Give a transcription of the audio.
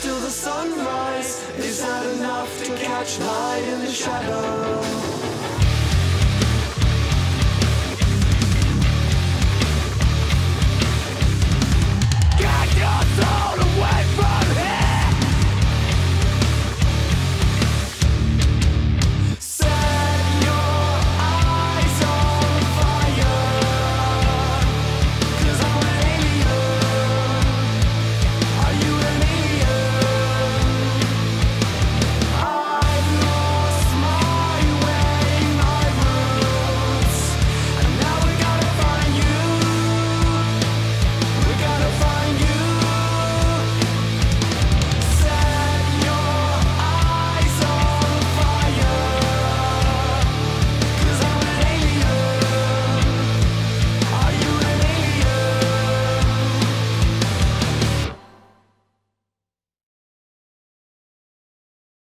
Till the sunrise, is that enough to catch light in the shadow?